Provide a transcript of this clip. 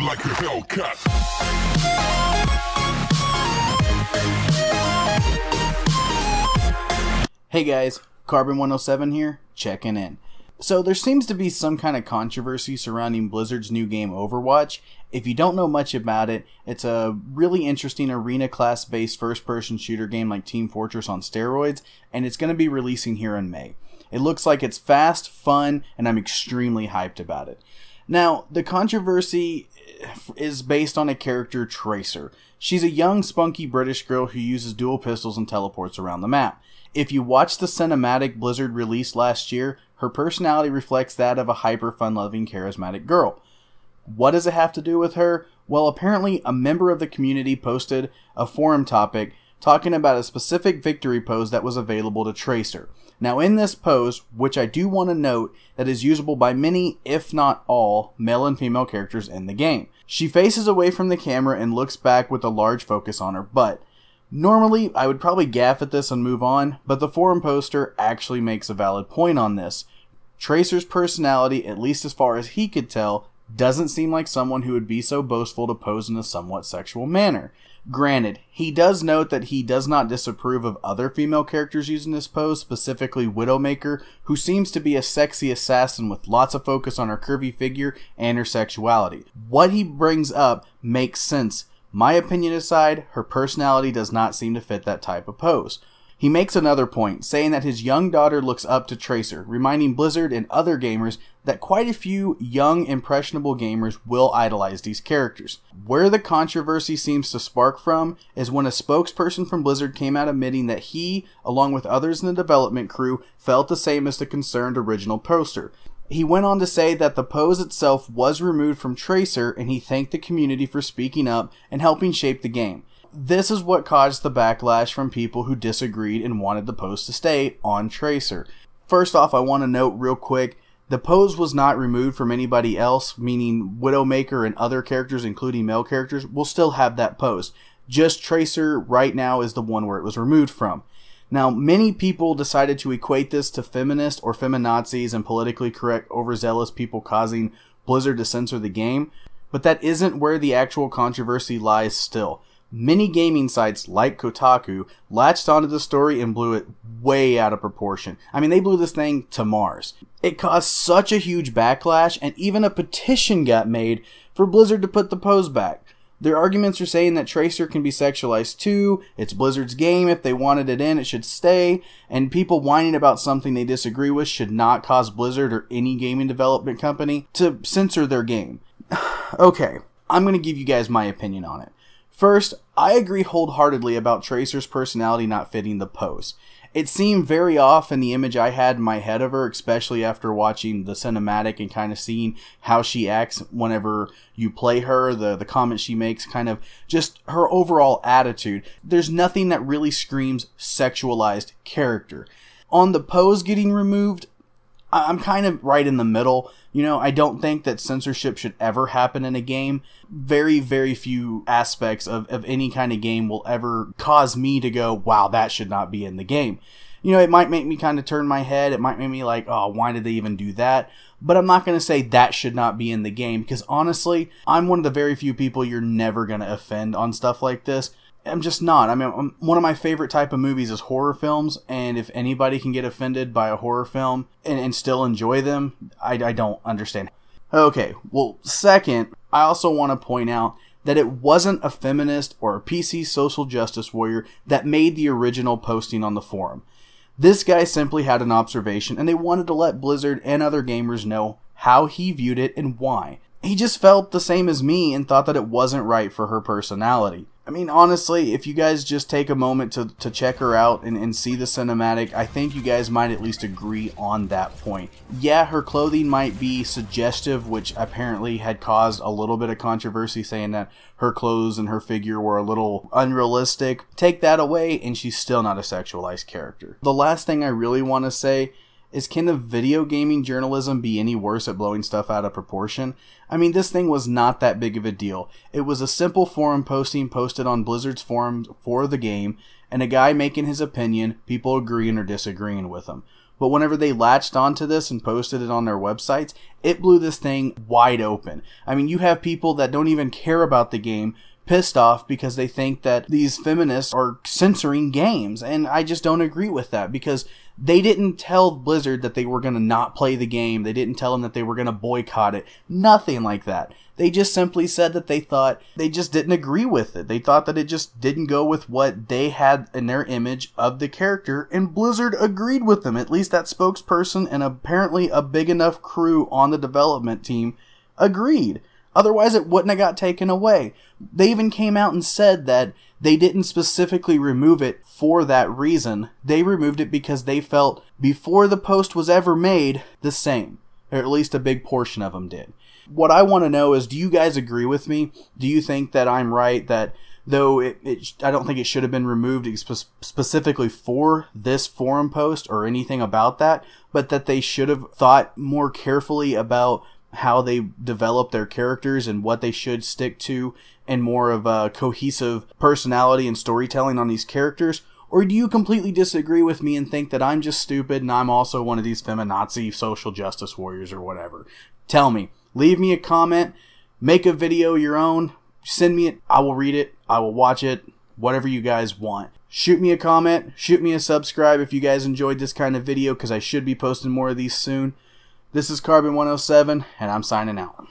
Scream like a Hellcat. Hey guys, Carbon107 here, checking in. So there seems to be some kind of controversy surrounding Blizzard's new game Overwatch. If you don't know much about it, it's a really interesting arena class based first person shooter game like Team Fortress on steroids, and it's going to be releasing here in May. It looks like it's fast, fun, and I'm extremely hyped about it. Now, the controversy is based on a character, Tracer. She's a young, spunky British girl who uses dual pistols and teleports around the map. If you watch the cinematic Blizzard released last year, her personality reflects that of a hyper fun-loving, charismatic girl. What does it have to do with her? Well, apparently a member of the community posted a forum topic talking about a specific victory pose that was available to Tracer. Now in this pose, which I do want to note that is usable by many, if not all, male and female characters in the game. She faces away from the camera and looks back with a large focus on her butt. Normally, I would probably gaff at this and move on, but the forum poster actually makes a valid point on this. Tracer's personality, at least as far as he could tell, doesn't seem like someone who would be so boastful to pose in a somewhat sexual manner. Granted, he does note that he does not disapprove of other female characters using this pose, specifically Widowmaker, who seems to be a sexy assassin with lots of focus on her curvy figure and her sexuality. What he brings up makes sense. My opinion aside, her personality does not seem to fit that type of pose. He makes another point, saying that his young daughter looks up to Tracer, reminding Blizzard and other gamers that quite a few young, impressionable gamers will idolize these characters. Where the controversy seems to spark from is when a spokesperson from Blizzard came out admitting that he, along with others in the development crew, felt the same as the concerned original poster. He went on to say that the pose itself was removed from Tracer, and he thanked the community for speaking up and helping shape the game. This is what caused the backlash from people who disagreed and wanted the pose to stay on Tracer. First off, I want to note real quick, the pose was not removed from anybody else, meaning Widowmaker and other characters, including male characters, will still have that pose. Just Tracer right now is the one where it was removed from. Now, many people decided to equate this to feminist or feminazis and politically correct overzealous people causing Blizzard to censor the game, but that isn't where the actual controversy lies still. Many gaming sites like Kotaku latched onto the story and blew it way out of proportion. I mean, they blew this thing to Mars. It caused such a huge backlash, and even a petition got made for Blizzard to put the pose back. Their arguments are saying that Tracer can be sexualized too, it's Blizzard's game, if they wanted it in, it should stay, and people whining about something they disagree with should not cause Blizzard or any gaming development company to censor their game. Okay, I'm going to give you guys my opinion on it. First, I agree wholeheartedly about Tracer's personality not fitting the pose. It seemed very off in the image I had in my head of her, especially after watching the cinematic and kind of seeing how she acts whenever you play her, the comments she makes, kind of just her overall attitude. There's nothing that really screams sexualized character. On the pose getting removed, I'm kind of right in the middle. You know, I don't think that censorship should ever happen in a game. Very, very few aspects of any kind of game will ever cause me to go, wow, that should not be in the game. You know, it might make me kind of turn my head. It might make me like, oh, why did they even do that? But I'm not going to say that should not be in the game because honestly, I'm one of the very few people you're never going to offend on stuff like this. I'm just not. I mean, one of my favorite type of movies is horror films, and if anybody can get offended by a horror film and still enjoy them, I don't understand. Okay, well, second, I also want to point out that it wasn't a feminist or a PC social justice warrior that made the original posting on the forum. This guy simply had an observation, and they wanted to let Blizzard and other gamers know how he viewed it and why. He just felt the same as me and thought that it wasn't right for her personality. I mean, honestly, if you guys just take a moment to check her out and see the cinematic, I think you guys might at least agree on that point. Yeah, her clothing might be suggestive, which apparently had caused a little bit of controversy, saying that her clothes and her figure were a little unrealistic. Take that away, and she's still not a sexualized character. The last thing I really want to say is, can the video gaming journalism be any worse at blowing stuff out of proportion? I mean, this thing was not that big of a deal. It was a simple forum posting posted on Blizzard's forums for the game, and a guy making his opinion, people agreeing or disagreeing with him. But whenever they latched onto this and posted it on their websites, it blew this thing wide open. I mean, you have people that don't even care about the game pissed off because they think that these feminists are censoring games, and I just don't agree with that, because they didn't tell Blizzard that they were going to not play the game. They didn't tell them that they were going to boycott it. Nothing like that. They just simply said that they thought they just didn't agree with it. They thought that it just didn't go with what they had in their image of the character, and Blizzard agreed with them. At least that spokesperson and apparently a big enough crew on the development team agreed. Otherwise, it wouldn't have got taken away. They even came out and said that they didn't specifically remove it for that reason. They removed it because they felt before the post was ever made the same, or at least a big portion of them did. What I want to know is, do you guys agree with me? Do you think that I'm right, that though I don't think it should have been removed specifically for this forum post or anything about that, but that they should have thought more carefully about how they develop their characters and what they should stick to, and more of a cohesive personality and storytelling on these characters? Or do you completely disagree with me and think that I'm just stupid and I'm also one of these feminazi social justice warriors or whatever? Tell me. Leave me a comment. Make a video your own. Send me it. I will read it. I will watch it. Whatever you guys want. Shoot me a comment. Shoot me a subscribe if you guys enjoyed this kind of video, because I should be posting more of these soon. This is Carbon107, and I'm signing out.